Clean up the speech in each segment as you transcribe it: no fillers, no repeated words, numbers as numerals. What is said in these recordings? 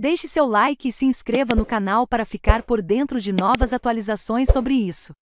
Deixe seu like e se inscreva no canal para ficar por dentro de novas atualizações sobre isso.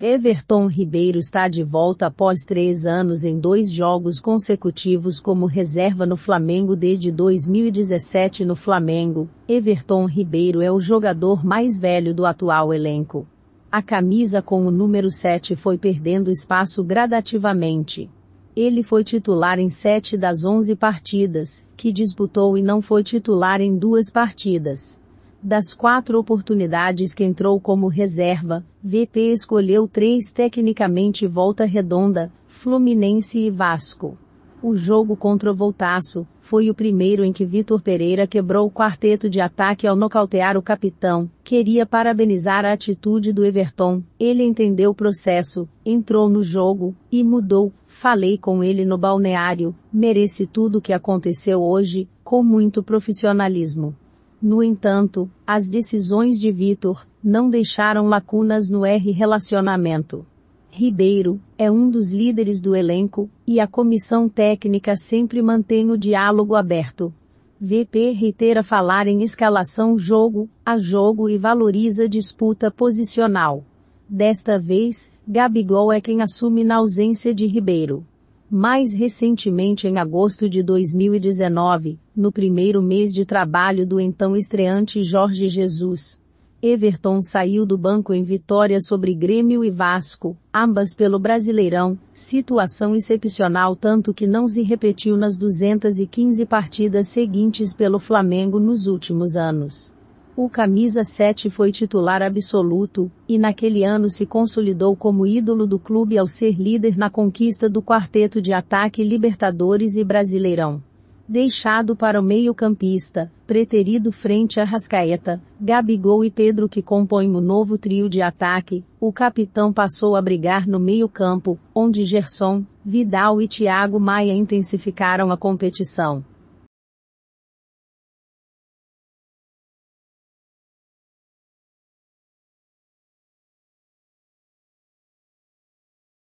Everton Ribeiro está de volta após 3 anos em 2 jogos consecutivos como reserva no Flamengo. Desde 2017 no Flamengo, Everton Ribeiro é o jogador mais velho do atual elenco. A camisa com o número 7 foi perdendo espaço gradativamente. Ele foi titular em 7 das 11 partidas, que disputou e não foi titular em 2 partidas. Das 4 oportunidades que entrou como reserva, VP escolheu 3, tecnicamente Volta Redonda, Fluminense e Vasco. O jogo contra o Voltaço foi o primeiro em que Vitor Pereira quebrou o quarteto de ataque ao nocautear o capitão. Queria parabenizar a atitude do Everton, ele entendeu o processo, entrou no jogo, e mudou. Falei com ele no balneário, merece tudo o que aconteceu hoje, com muito profissionalismo. No entanto, as decisões de Vitor não deixaram lacunas no relacionamento. Ribeiro é um dos líderes do elenco, e a comissão técnica sempre mantém o diálogo aberto. VP reitera falar em escalação jogo a jogo e valoriza a disputa posicional. Desta vez, Gabigol é quem assume na ausência de Ribeiro. Mais recentemente, em agosto de 2019, no primeiro mês de trabalho do então estreante Jorge Jesus, Everton saiu do banco em vitória sobre Grêmio e Vasco, ambas pelo Brasileirão, situação excepcional tanto que não se repetiu nas 215 partidas seguintes pelo Flamengo nos últimos anos. O camisa 7 foi titular absoluto, e naquele ano se consolidou como ídolo do clube ao ser líder na conquista do quarteto de ataque Libertadores e Brasileirão. Deixado para o meio-campista, preterido frente a Rascaeta, Gabigol e Pedro, que compõem o novo trio de ataque, o capitão passou a brigar no meio-campo, onde Gerson, Vidal e Thiago Maia intensificaram a competição.